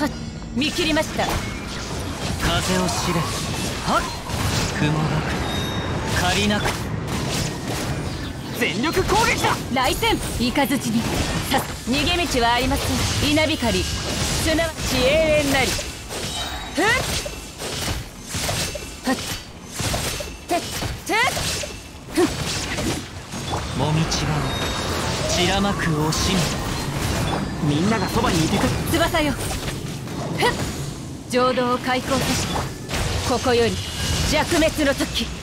はっ、見切りました。風を知れ。はっ、雲なく借りなく全力攻撃だ。雷戦イカづちにさす。逃げ道はありません。稲光すなわち永遠なり。ふっはってっもみちが散らまく惜しみ。みんながそばにいてく。翼よ、ふっ、浄土を開口とし、ここより弱滅の時。